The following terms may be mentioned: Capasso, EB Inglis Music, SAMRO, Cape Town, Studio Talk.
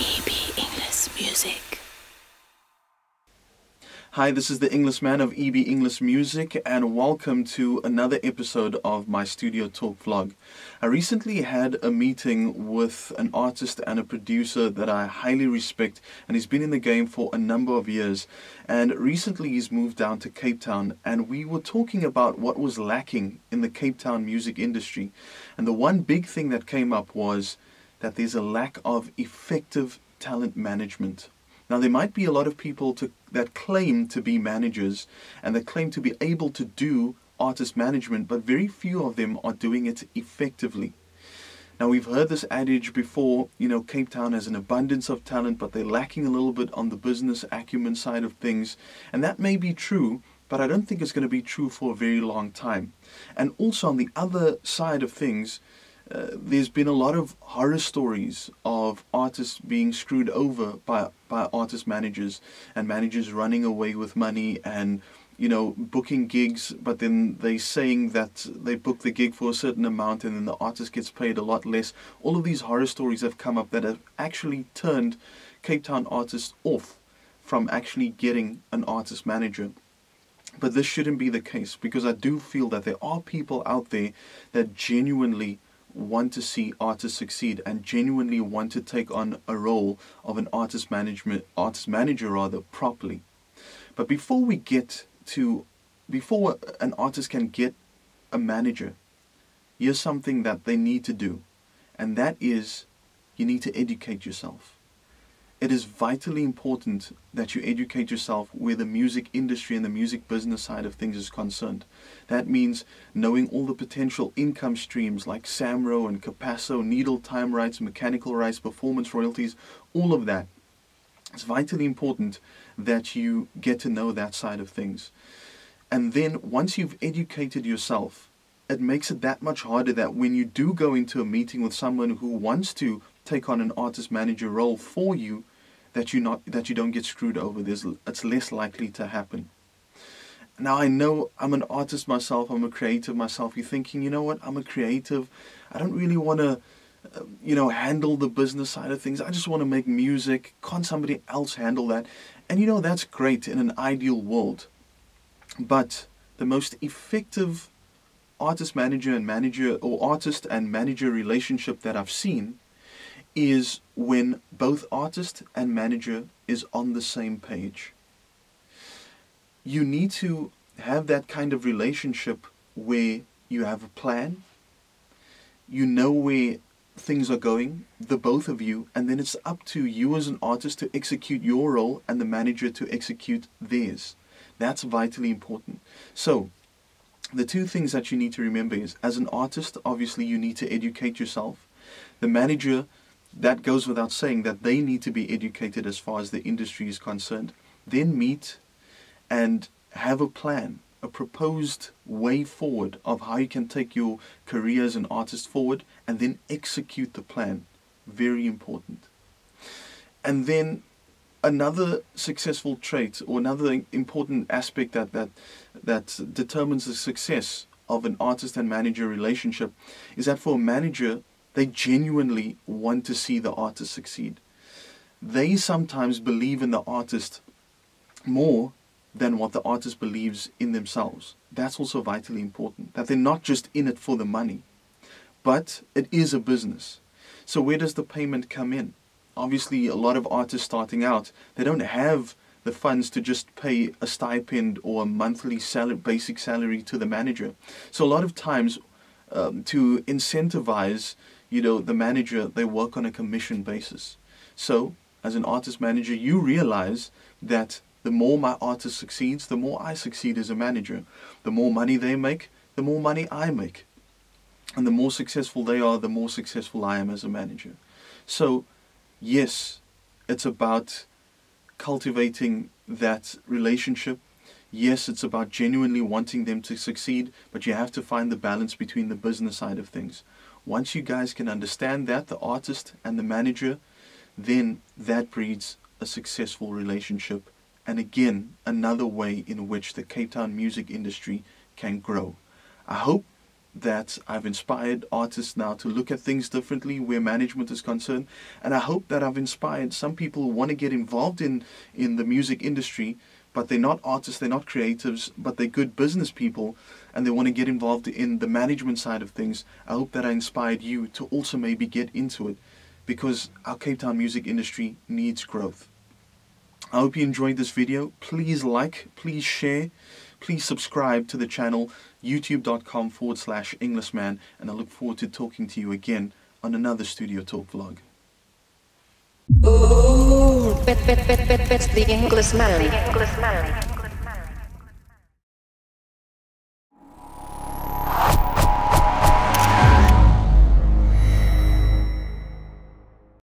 EB Inglis Music. Hi, this is the Englishman of EB Inglis Music, and welcome to another episode of my Studio Talk vlog. I recently had a meeting with an artist and a producer that I highly respect, and he's been in the game for a number of years. And recently he's moved down to Cape Town, and we were talking about what was lacking in the Cape Town music industry. And the one big thing that came up was that there's a lack of effective talent management. Now, there might be a lot of people that claim to be managers and that claim to be able to do artist management, but very few of them are doing it effectively. Now, we've heard this adage before, you know, Cape Town has an abundance of talent, but they're lacking a little bit on the business acumen side of things. And that may be true, but I don't think it's going to be true for a very long time. And also on the other side of things, there's been a lot of horror stories of artists being screwed over by artist managers, and managers running away with money and, you know, booking gigs, but then they saying that they booked the gig for a certain amount and then the artist gets paid a lot less. All of these horror stories have come up that have actually turned Cape Town artists off from actually getting an artist manager. But this shouldn't be the case, because I do feel that there are people out there that genuinely want to see artists succeed and genuinely want to take on a role of an artist manager properly. But before an artist can get a manager, here's something that they need to do, and that is you need to educate yourself. It is vitally important that you educate yourself where the music industry and the music business side of things is concerned. That means knowing all the potential income streams like SAMRO and Capasso, needle time rights, mechanical rights, performance royalties, all of that. It's vitally important that you get to know that side of things. And then once you've educated yourself, it makes it that much harder that when you do go into a meeting with someone who wants to take on an artist manager role for you, that you don't get screwed over. It's less likely to happen. Now, I know I'm an artist myself, I'm a creative myself. You're thinking, you know what, I'm a creative, I don't really want to handle the business side of things, I just want to make music, can't somebody else handle that? And you know, that's great in an ideal world, but the most effective artist and manager relationship that I've seen is when both artist and manager is on the same page. You need to have that kind of relationship where you have a plan, you know where things are going, the both of you, and then it's up to you as an artist to execute your role and the manager to execute theirs. That's vitally important. So the two things that you need to remember is, as an artist, obviously you need to educate yourself. The manager, that goes without saying that they need to be educated as far as the industry is concerned. Then meet and have a plan, a proposed way forward of how you can take your career as an artist forward, and then execute the plan. Very important. And then another successful trait, or another important aspect that determines the success of an artist and manager relationship, is that for a manager, they genuinely want to see the artist succeed. They sometimes believe in the artist more than what the artist believes in themselves. That's also vitally important, that they're not just in it for the money, but it is a business. So where does the payment come in? Obviously, a lot of artists starting out, they don't have the funds to just pay a stipend or a monthly salary, basic salary to the manager. So a lot of times, to incentivize, you know, the manager, they work on a commission basis. So as an artist manager, you realize that the more my artist succeeds, the more I succeed as a manager. The more money they make, the more money I make. And the more successful they are, the more successful I am as a manager. So yes, it's about cultivating that relationship. Yes, it's about genuinely wanting them to succeed, but you have to find the balance between the business side of things. Once you guys can understand that, the artist and the manager, then that breeds a successful relationship. And again, another way in which the Cape Town music industry can grow. I hope that I've inspired artists now to look at things differently where management is concerned, and I hope that I've inspired some people who want to get involved in the music industry, but they're not artists, they're not creatives, but they're good business people and they want to get involved in the management side of things. I hope that I inspired you to also maybe get into it, because our Cape Town music industry needs growth. I hope you enjoyed this video. Please like, please share, please subscribe to the channel, youtube.com/Englishman, and I look forward to talking to you again on another Studio Talk vlog. Ooh, bet the Englishman.